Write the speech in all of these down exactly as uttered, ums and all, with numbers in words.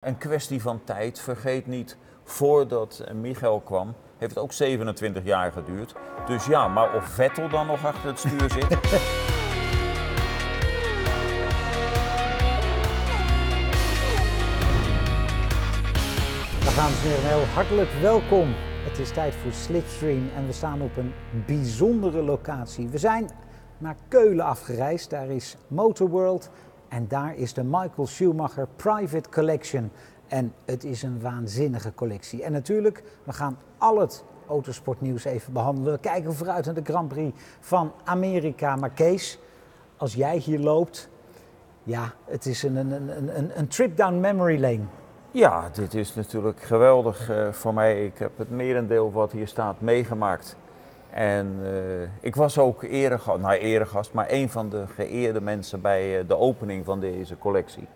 Een kwestie van tijd, vergeet niet, voordat Michael kwam, heeft het ook zevenentwintig jaar geduurd. Dus ja, maar of Vettel dan nog achter het stuur zit? Dames en heren, heel hartelijk welkom. Het is tijd voor Slipstream en we staan op een bijzondere locatie. We zijn naar Keulen afgereisd, daar is Motor World. En daar is de Michael Schumacher Private Collection. En het is een waanzinnige collectie. En natuurlijk, we gaan al het autosportnieuws even behandelen. We kijken vooruit naar de Grand Prix van Amerika. Maar Kees, als jij hier loopt, ja, het is een, een, een, een trip down memory lane. Ja, dit is natuurlijk geweldig uh, voor mij. Ik heb het merendeel wat hier staat meegemaakt. En uh, ik was ook eregast, nou eregast, maar een van de geëerde mensen bij uh, de opening van deze collectie.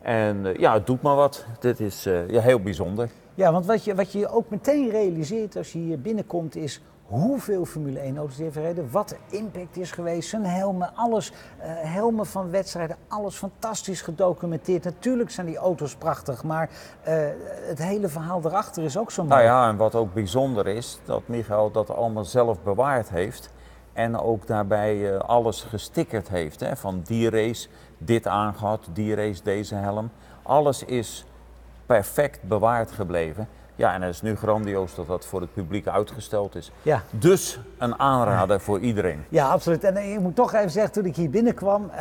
En uh, ja, het doet maar wat. Dit is uh, ja, heel bijzonder. Ja, want wat je, wat je ook meteen realiseert als je hier binnenkomt is hoeveel Formule één auto's die heeft gereden, wat de impact is geweest, zijn helmen, alles, uh, helmen van wedstrijden, alles fantastisch gedocumenteerd. Natuurlijk zijn die auto's prachtig, maar uh, het hele verhaal erachter is ook zo mooi. Nou ja, en wat ook bijzonder is, dat Michael dat allemaal zelf bewaard heeft en ook daarbij uh, alles gestickerd heeft, hè? Van die race dit aangehad, die race deze helm. Alles is perfect bewaard gebleven. Ja, en het is nu grandioos dat dat voor het publiek uitgesteld is. Ja. Dus een aanrader voor iedereen. Ja, absoluut. En ik moet toch even zeggen, toen ik hier binnenkwam, uh,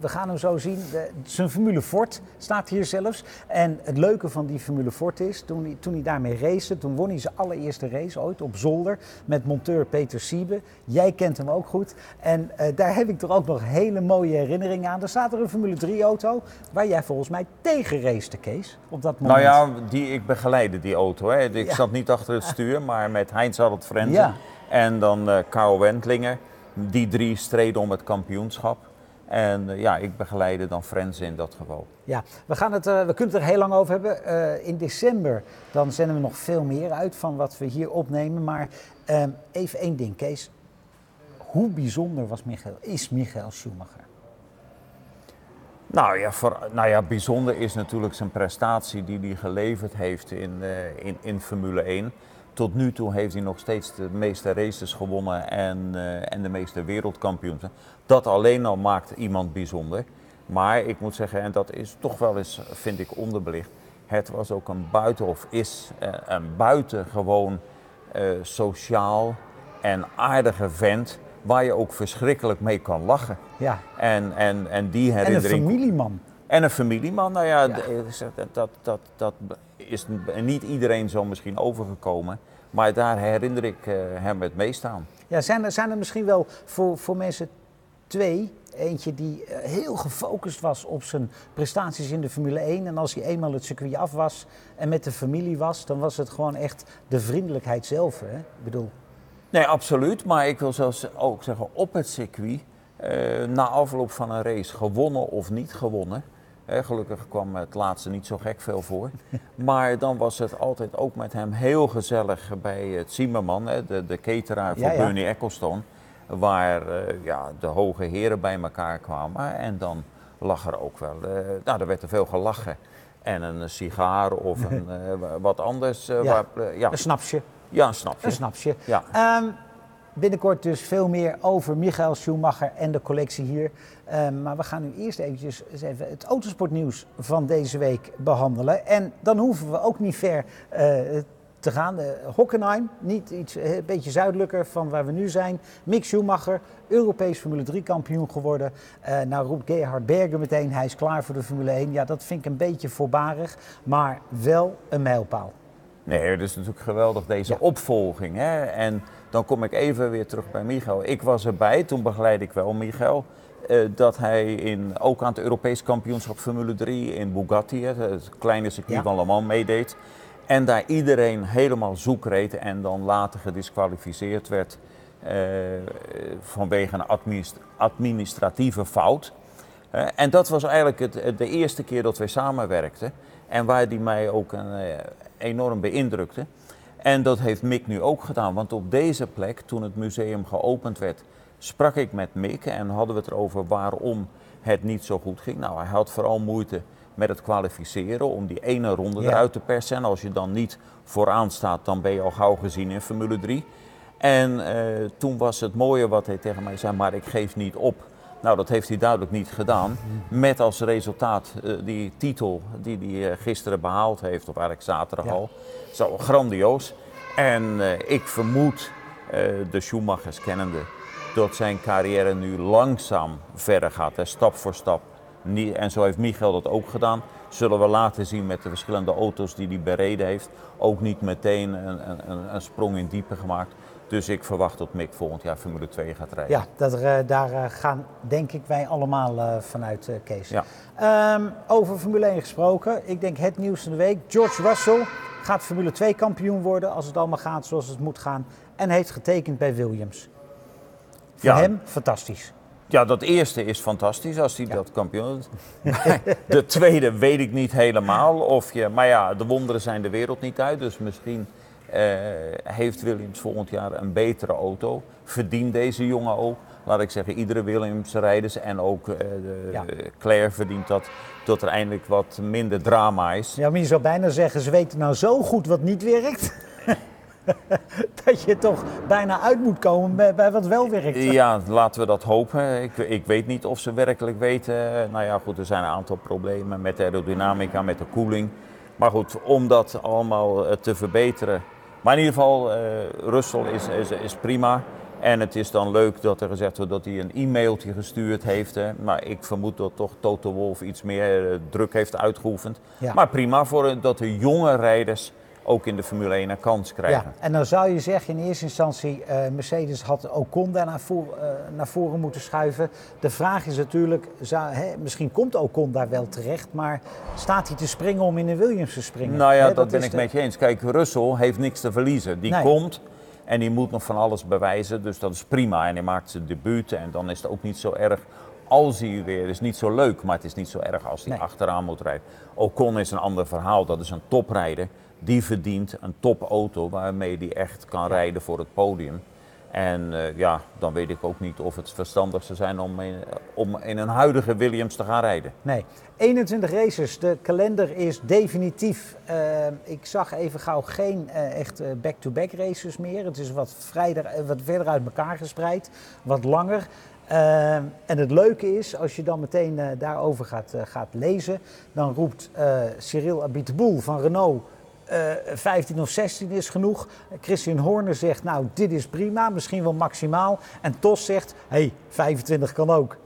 we gaan hem zo zien. De, zijn Formule Ford staat hier zelfs. En het leuke van die Formule Ford is, toen hij, toen hij daarmee racen, toen won hij zijn allereerste race ooit op zolder met monteur Peter Siebe. Jij kent hem ook goed. En uh, daar heb ik er ook nog hele mooie herinneringen aan. Er staat er een Formule drie auto waar jij volgens mij tegen racete, Kees, op dat moment. Nou ja, die ik ben geleidde die auto. Hè. Ik ja. zat niet achter het stuur, maar met Heinz-Harald Frentzen ja. en dan uh, Karl Wendlinger. Die drie streden om het kampioenschap. En uh, ja, ik begeleidde dan Frentzen in dat geval. Ja, we, gaan het, uh, we kunnen het er heel lang over hebben. Uh, in december dan zenden we nog veel meer uit van wat we hier opnemen. Maar uh, even één ding, Kees. Hoe bijzonder was Michael, is Michael Schumacher? Nou ja, voor, nou ja, bijzonder is natuurlijk zijn prestatie die hij geleverd heeft in, uh, in, in Formule één. Tot nu toe heeft hij nog steeds de meeste races gewonnen en, uh, en de meeste wereldkampioenschappen. Dat alleen al maakt iemand bijzonder. Maar ik moet zeggen, en dat is toch wel eens, vind ik, onderbelicht. Het was ook een buiten, of is uh, een buitengewoon uh, sociaal en aardige vent. Waar je ook verschrikkelijk mee kan lachen. Ja. En, en, en die herinnering. En een familieman. En een familieman, nou ja, ja. Dat, dat, dat is niet iedereen zo misschien overgekomen. Maar daar herinner ik hem het meest aan. Ja, zijn er, zijn er misschien wel voor, voor mensen twee. Eentje die heel gefocust was op zijn prestaties in de Formule één. En als hij eenmaal het circuit af was en met de familie was, dan was het gewoon echt de vriendelijkheid zelf, hè? Ik bedoel... Nee, absoluut. Maar ik wil zelfs ook zeggen, op het circuit, eh, na afloop van een race, gewonnen of niet gewonnen. Eh, gelukkig kwam het laatste niet zo gek veel voor. Maar dan was het altijd ook met hem heel gezellig bij het Zimmerman, eh, de, de cateraar voor ja, ja. Bernie Ecclestone. Waar eh, ja, de hoge heren bij elkaar kwamen. En dan lag er ook wel, eh, nou, er werd er veel gelachen. En een sigaar of een, eh, wat anders. Eh, ja, waar, eh, ja. Een snapsje. Ja, een snapje. Een snapje. Ja. Um, binnenkort dus veel meer over Michael Schumacher en de collectie hier. Um, maar we gaan nu eerst eventjes even het autosportnieuws van deze week behandelen. En dan hoeven we ook niet ver uh, te gaan. Uh, Hockenheim, niet iets, uh, een beetje zuidelijker van waar we nu zijn. Mick Schumacher, Europees Formule drie kampioen geworden. Uh, nou roept Gerhard Berger meteen, hij is klaar voor de Formule één. Ja, dat vind ik een beetje voorbarig, maar wel een mijlpaal. Nee, dat is natuurlijk geweldig, deze ja. opvolging. Hè? En dan kom ik even weer terug bij Michael. Ik was erbij, toen begeleid ik wel Michael, eh, dat hij in, ook aan het Europees kampioenschap Formule drie in Bugatti, hè, het kleine circuit ja. van Le Mans, meedeed. En daar iedereen helemaal zoek reed en dan later gediskwalificeerd werd eh, vanwege een administ- administratieve fout. Uh, en dat was eigenlijk het, de eerste keer dat wij samenwerkten en waar die mij ook een, uh, enorm beïndrukte. En dat heeft Mick nu ook gedaan, want op deze plek, toen het museum geopend werd, sprak ik met Mick en hadden we het over waarom het niet zo goed ging. Nou, hij had vooral moeite met het kwalificeren om die ene ronde ja. eruit te persen. En als je dan niet vooraan staat, dan ben je al gauw gezien in Formule drie. En uh, toen was het mooie wat hij tegen mij zei, maar ik geef niet op. Nou, dat heeft hij duidelijk niet gedaan. Met als resultaat uh, die titel die hij uh, gisteren behaald heeft, of eigenlijk zaterdag ja. al. Zo grandioos. En uh, ik vermoed, uh, de Schumachers kennende, dat zijn carrière nu langzaam verder gaat, hè, stap voor stap. En zo heeft Michael dat ook gedaan. Zullen we laten zien met de verschillende auto's die hij bereden heeft. Ook niet meteen een, een, een sprong in diepe gemaakt. Dus ik verwacht dat Mick volgend jaar Formule twee gaat rijden. Ja, dat er, daar gaan denk ik wij allemaal vanuit, Kees. Ja. Um, over Formule één gesproken. Ik denk het nieuws van de week. George Russell gaat Formule twee kampioen worden als het allemaal gaat zoals het moet gaan. En heeft getekend bij Williams. Voor ja. hem fantastisch. Ja, dat eerste is fantastisch als hij ja. dat kampioen... De tweede weet ik niet helemaal. Of je, maar ja, de wonderen zijn de wereld niet uit. Dus misschien eh, heeft Williams volgend jaar een betere auto. Verdient deze jongen ook. Laat ik zeggen, iedere Williams-rijders en ook eh, de, ja. Claire verdient dat. Dat er eindelijk wat minder drama is. Ja, maar je zou bijna zeggen, ze weten nou zo goed wat niet werkt... dat je toch bijna uit moet komen bij, bij wat wel werkt. Ja, laten we dat hopen. Ik, ik weet niet of ze werkelijk weten. Nou ja, goed, er zijn een aantal problemen met de aerodynamica, met de koeling. Maar goed, om dat allemaal te verbeteren. Maar in ieder geval, uh, Russell is, is, is prima. En het is dan leuk dat er gezegd wordt dat hij een e-mailtje gestuurd heeft. Hè. Maar ik vermoed dat toch Toto Wolff iets meer uh, druk heeft uitgeoefend. Ja. Maar prima voor dat de jonge rijders... ook in de Formule één een kans krijgen. Ja, en dan zou je zeggen, in eerste instantie... Uh, Mercedes had Ocon daar naar, voor, uh, naar voren moeten schuiven. De vraag is natuurlijk, zou, hè, misschien komt Ocon daar wel terecht... maar staat hij te springen om in de Williams te springen? Nou ja, hè, dat, dat ben ik de... met je eens. Kijk, Russell heeft niks te verliezen. Die nee. komt en die moet nog van alles bewijzen, dus dat is prima. En hij maakt zijn debuut en dan is het ook niet zo erg... als hij weer, het is niet zo leuk, maar het is niet zo erg als hij nee. achteraan moet rijden. Ocon is een ander verhaal, dat is een toprijder... Die verdient een topauto waarmee die echt kan ja. rijden voor het podium. En uh, ja, dan weet ik ook niet of het verstandig zou zijn om in, om in een huidige Williams te gaan rijden. Nee, eenentwintig races. De kalender is definitief. Uh, ik zag even gauw geen uh, echt uh, back-to-back races meer. Het is wat, vrijder, uh, wat verder uit elkaar gespreid, wat langer. Uh, en het leuke is, als je dan meteen uh, daarover gaat, uh, gaat lezen, dan roept uh, Cyril Abiteboul van Renault... Uh, vijftien of zestien is genoeg. Christian Horner zegt, nou, dit is prima, misschien wel maximaal. En Tos zegt, hé, hey, vijfentwintig kan ook.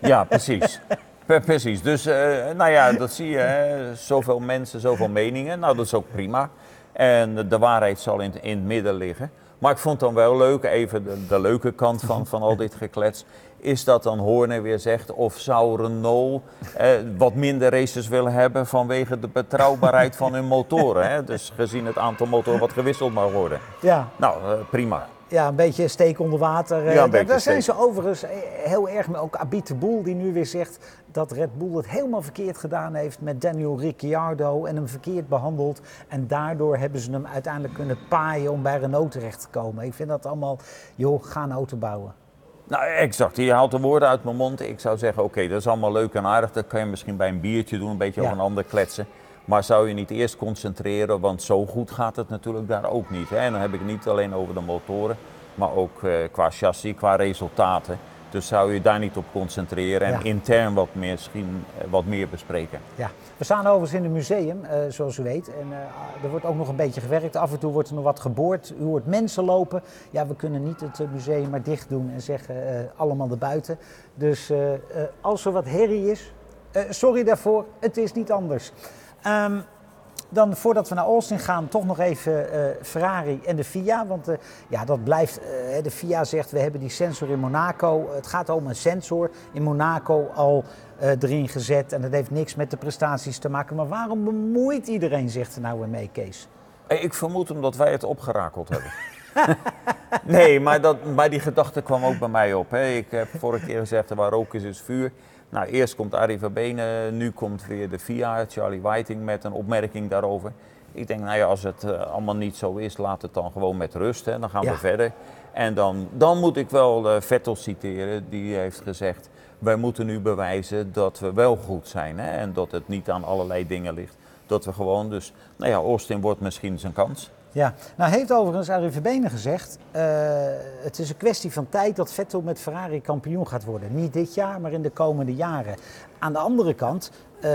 Ja, precies. Precies. Dus, uh, nou ja, dat zie je. Hè. Zoveel mensen, zoveel meningen. Nou, dat is ook prima. En de waarheid zal in, in het midden liggen. Maar ik vond dan wel leuk, even de, de leuke kant van, van al dit geklets... is dat dan Horner weer zegt of zou Renault eh, wat minder races willen hebben... vanwege de betrouwbaarheid van hun motoren. Hè? Dus gezien het aantal motoren wat gewisseld mag worden. Ja. Nou, eh, prima. Ja, een beetje steek onder water. Ja, daar daar zijn ze overigens heel erg mee. Ook Abiteboul die nu weer zegt dat Red Bull het helemaal verkeerd gedaan heeft met Daniel Ricciardo en hem verkeerd behandeld. En daardoor hebben ze hem uiteindelijk kunnen paaien om bij Renault terecht te komen. Ik vind dat allemaal, joh, ga een auto bouwen. Nou, exact. Je haalt de woorden uit mijn mond. Ik zou zeggen, oké, okay, dat is allemaal leuk en aardig. Dat kan je misschien bij een biertje doen, een beetje ja. over een ander kletsen. Maar zou je niet eerst concentreren, want zo goed gaat het natuurlijk daar ook niet. Hè? En dan heb ik het niet alleen over de motoren, maar ook uh, qua chassis, qua resultaten. Dus zou je daar niet op concentreren en ja. intern wat meer, misschien wat meer bespreken. Ja, we staan overigens in een museum, uh, zoals u weet. En uh, er wordt ook nog een beetje gewerkt. Af en toe wordt er nog wat geboord. U hoort mensen lopen. Ja, we kunnen niet het museum maar dicht doen en zeggen uh, allemaal erbuiten. Dus uh, uh, als er wat herrie is, uh, sorry daarvoor, het is niet anders. Um, Dan voordat we naar Austin gaan, toch nog even uh, Ferrari en de F I A. Want uh, ja, dat blijft. Uh, de F I A zegt, we hebben die sensor in Monaco. Het gaat om een sensor in Monaco al uh, erin gezet. En dat heeft niks met de prestaties te maken. Maar waarom bemoeit iedereen zich er nou weer mee, Kees? Ik vermoed omdat wij het opgerakeld hebben. Nee, maar, dat, maar die gedachte kwam ook bij mij op. Hè. Ik heb vorige keer gezegd, waar rook is, is vuur. Nou, eerst komt Arie Verbenen, nu komt weer de F I A, Charlie Whiting met een opmerking daarover. Ik denk, nou ja, als het uh, allemaal niet zo is, laat het dan gewoon met rust. Hè. Dan gaan ja. we verder. En dan, dan moet ik wel uh, Vettel citeren, die heeft gezegd... wij moeten nu bewijzen dat we wel goed zijn, hè? En dat het niet aan allerlei dingen ligt. Dat we gewoon dus, nou ja, Austin wordt misschien zijn kans. Ja, nou heeft overigens Arie Verbenen gezegd, uh, het is een kwestie van tijd dat Vettel met Ferrari kampioen gaat worden. Niet dit jaar, maar in de komende jaren. Aan de andere kant, uh,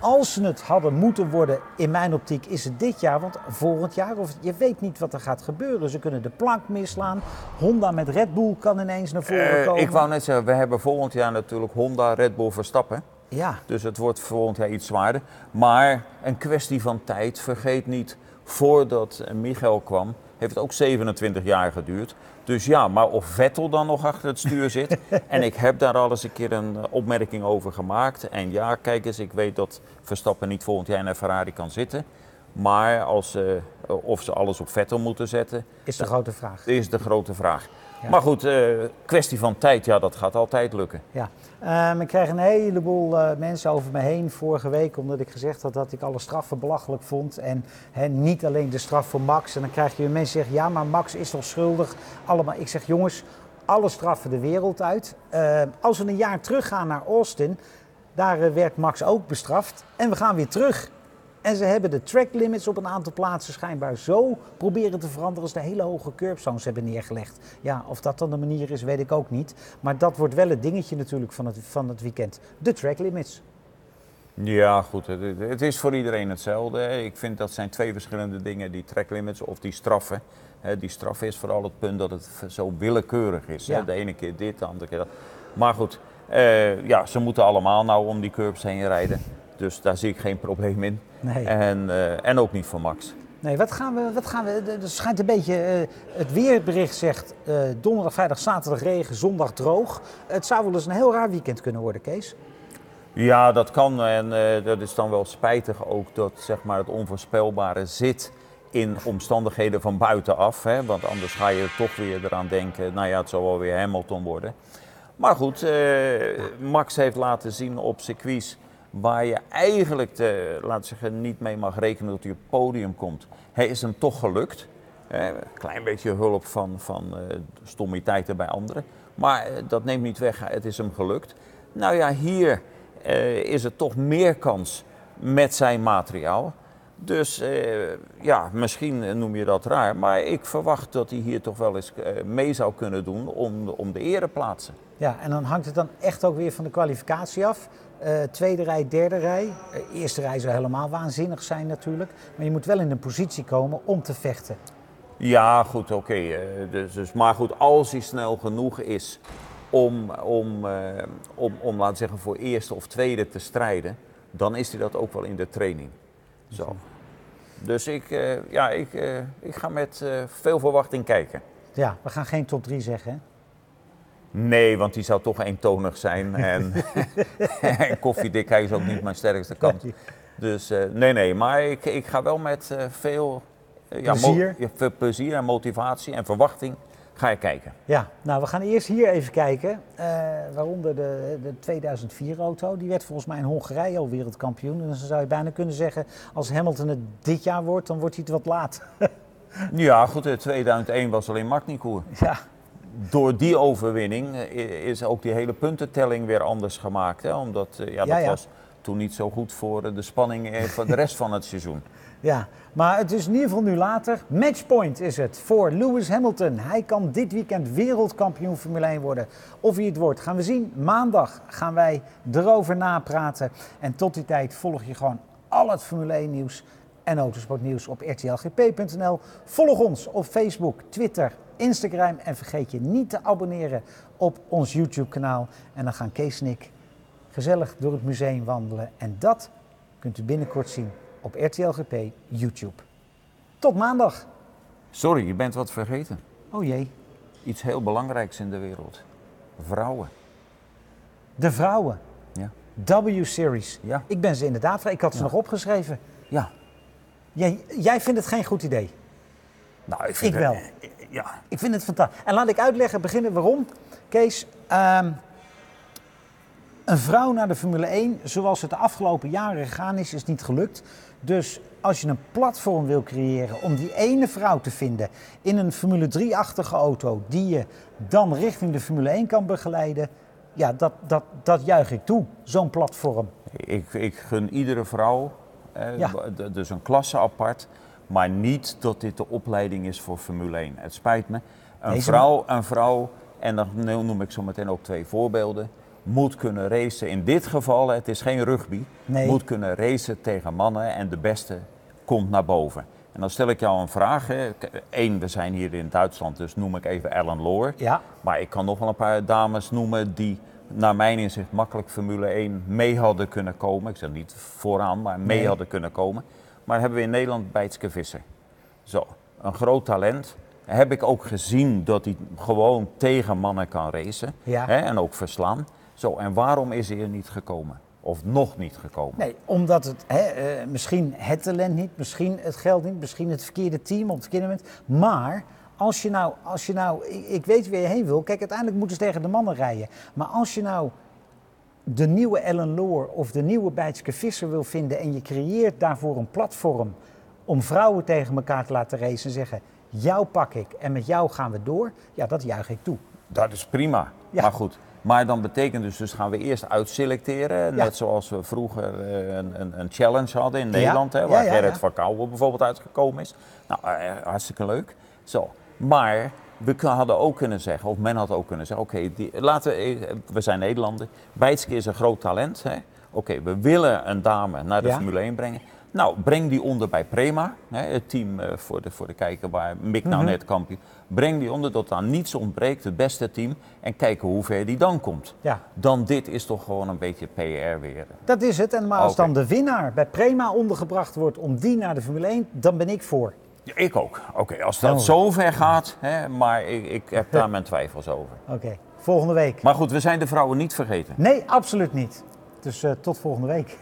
als ze het hadden moeten worden, in mijn optiek is het dit jaar, want volgend jaar, of je weet niet wat er gaat gebeuren. Ze kunnen de plank misslaan, Honda met Red Bull kan ineens naar voren komen. Uh, ik wou net zeggen, we hebben volgend jaar natuurlijk Honda, Red Bull, Verstappen. Ja. Dus het wordt volgend jaar iets zwaarder. Maar een kwestie van tijd, vergeet niet, voordat Michael kwam, heeft het ook zevenentwintig jaar geduurd. Dus ja, maar of Vettel dan nog achter het stuur zit. En ik heb daar al eens een keer een opmerking over gemaakt. En ja, kijk eens, ik weet dat Verstappen niet volgend jaar in een Ferrari kan zitten. Maar als, uh, of ze alles op Vettel moeten zetten, is de grote vraag. Is de grote vraag. Ja. Maar goed, uh, kwestie van tijd, ja, dat gaat altijd lukken. Ja. Um, ik kreeg een heleboel uh, mensen over me heen vorige week, omdat ik gezegd had dat ik alle straffen belachelijk vond. En he, niet alleen de straf voor Max. En dan krijg je mensen die zeggen, ja, maar Max is toch schuldig? Allemaal. Ik zeg, jongens, alle straffen de wereld uit. Uh, als we een jaar teruggaan naar Austin, daar uh, werd Max ook bestraft. En we gaan weer terug. En ze hebben de track limits op een aantal plaatsen schijnbaar zo proberen te veranderen als de hele hoge curbstones hebben neergelegd. Ja, of dat dan de manier is, weet ik ook niet. Maar dat wordt wel het dingetje natuurlijk van het, van het weekend. De track limits. Ja, goed. Het, het is voor iedereen hetzelfde. Ik vind dat zijn twee verschillende dingen, die track limits of die straffen. Die straf is vooral het punt dat het zo willekeurig is. Ja. De ene keer dit, de andere keer dat. Maar goed, eh, ja, ze moeten allemaal nou om die curbs heen rijden. Dus daar zie ik geen probleem in. Nee. En, uh, en ook niet voor Max. Nee, wat gaan we, wat gaan we, er schijnt een beetje, uh, het weerbericht zegt uh, donderdag, vrijdag, zaterdag regen, zondag droog. Het zou wel eens een heel raar weekend kunnen worden, Kees. Ja, dat kan. En uh, dat is dan wel spijtig ook dat, zeg maar, het onvoorspelbare zit in omstandigheden van buitenaf. Hè? Want anders ga je toch weer eraan denken, nou ja, het zal wel weer Hamilton worden. Maar goed, uh, Max heeft laten zien op circuits waar je eigenlijk de, laat zeggen, niet mee mag rekenen dat hij op het podium komt. Hij is hem toch gelukt. Een klein beetje hulp van, van stommiteiten bij anderen. Maar dat neemt niet weg, het is hem gelukt. Nou ja, hier eh, is het toch meer kans met zijn materiaal. Dus eh, ja, misschien noem je dat raar. Maar ik verwacht dat hij hier toch wel eens mee zou kunnen doen om, om de ereplaatsen. Ja, en dan hangt het dan echt ook weer van de kwalificatie af. Uh, tweede rij, derde rij. Uh, eerste rij zou helemaal waanzinnig zijn natuurlijk. Maar je moet wel in een positie komen om te vechten. Ja, goed, oké. Okay. Uh, dus, dus, maar goed, als hij snel genoeg is om, om, uh, om, om, laten we zeggen, voor eerste of tweede te strijden, dan is hij dat ook wel in de training. Zo. Dus ik, uh, ja, ik, uh, ik ga met uh, veel verwachting kijken. Ja, we gaan geen top drie zeggen, hè? Nee, want die zou toch eentonig zijn en, en koffiedikheid is ook niet mijn sterkste kant. Dus uh, nee, nee, maar ik, ik ga wel met uh, veel, uh, ja, plezier. Mo- ja, plezier en motivatie en verwachting ga ik kijken. Ja, nou we gaan eerst hier even kijken, uh, waaronder de, de tweeduizend vier auto. Die werd volgens mij in Hongarije al wereldkampioen. En dan zou je bijna kunnen zeggen, als Hamilton het dit jaar wordt, dan wordt hij het wat laat. Ja, goed, in tweeduizend één was alleen Magny-Cours. Ja. Door die overwinning is ook die hele puntentelling weer anders gemaakt. Hè? Omdat ja, dat ja, ja. was toen niet zo goed voor de spanning van de rest van het seizoen. Ja, maar het is in ieder geval nu later. Matchpoint is het voor Lewis Hamilton. Hij kan dit weekend wereldkampioen Formule één worden. Of hij het wordt, gaan we zien. Maandag gaan wij erover napraten. En tot die tijd volg je gewoon al het Formule één nieuws en autosportnieuws op r t l g p punt n l. Volg ons op Facebook, Twitter, Instagram en vergeet je niet te abonneren op ons YouTube-kanaal. En dan gaan Kees en ik gezellig door het museum wandelen. En dat kunt u binnenkort zien op R T L G P YouTube. Tot maandag. Sorry, je bent wat vergeten. Oh jee. Iets heel belangrijks in de wereld. Vrouwen. De vrouwen? Ja. W-series. Ja. Ik ben ze inderdaad, ik had ze ja. nog opgeschreven. Ja. Jij, jij vindt het geen goed idee? Nou, ik vind ik wel. Het, ja. Ik vind het fantastisch. En laat ik uitleggen, beginnen waarom. Kees, um, een vrouw naar de Formule één, zoals het de afgelopen jaren gegaan is, is niet gelukt. Dus als je een platform wil creëren om die ene vrouw te vinden in een Formule drie-achtige auto, die je dan richting de Formule één kan begeleiden, ja, dat, dat, dat juich ik toe, zo'n platform. Ik, ik gun iedere vrouw, eh, ja. dus een klasse apart, maar niet dat dit de opleiding is voor Formule één. Het spijt me. Een Deze vrouw, een vrouw, en dan noem ik zo meteen ook twee voorbeelden, moet kunnen racen. In dit geval, het is geen rugby, nee. moet kunnen racen tegen mannen en de beste komt naar boven. En dan stel ik jou een vraag. Hè. Eén, we zijn hier in Duitsland, dus noem ik even Ellen Lohr. Ja. Maar ik kan nog wel een paar dames noemen die naar mijn inzicht makkelijk Formule één mee hadden kunnen komen. Ik zeg niet vooraan, maar mee nee. hadden kunnen komen. Maar hebben we in Nederland Beitske Visser. Zo, een groot talent. Heb ik ook gezien dat hij gewoon tegen mannen kan racen. Ja. Hè, en ook verslaan. Zo, en waarom is hij er niet gekomen? Of nog niet gekomen? Nee, omdat het hè, uh, misschien het talent niet, misschien het geld niet, misschien het verkeerde team op het verkeerde moment. Maar als je nou, als je nou ik, ik weet waar je heen wil, kijk, uiteindelijk moeten ze tegen de mannen rijden. Maar als je nou de nieuwe Ellen Lohr of de nieuwe Beitske Visser wil vinden en je creëert daarvoor een platform om vrouwen tegen elkaar te laten racen en zeggen, jou pak ik en met jou gaan we door, ja, dat juich ik toe. Dat is prima, ja. maar goed. Maar dan betekent dus, dus gaan we eerst uitselecteren, net ja. zoals we vroeger een, een, een challenge hadden in Nederland, ja. hè, waar ja, ja, Gerrit ja. van Kouwen bijvoorbeeld uitgekomen is. Nou, hartstikke leuk. Zo. Maar we hadden ook kunnen zeggen, of men had ook kunnen zeggen, oké, okay, we zijn Nederlander, Beitske is een groot talent. Oké, okay, we willen een dame naar de ja. Formule één brengen. Nou, breng die onder bij Prema, hè, het team uh, voor, de, voor de kijker waar Mick nou mm-hmm. net kampioen. Breng die onder tot aan niets ontbreekt, het beste team. En kijken hoe ver die dan komt. Ja. Dan dit is toch gewoon een beetje P R weer. Dat is het. En maar als okay. dan de winnaar bij Prema ondergebracht wordt om die naar de Formule één, dan ben ik voor. Ja, ik ook. Oké, okay, als dat oh. zo ver gaat. Hè, maar ik, ik heb daar mijn twijfels over. Oké, okay. volgende week. Maar goed, we zijn de vrouwen niet vergeten. Nee, absoluut niet. Dus uh, tot volgende week.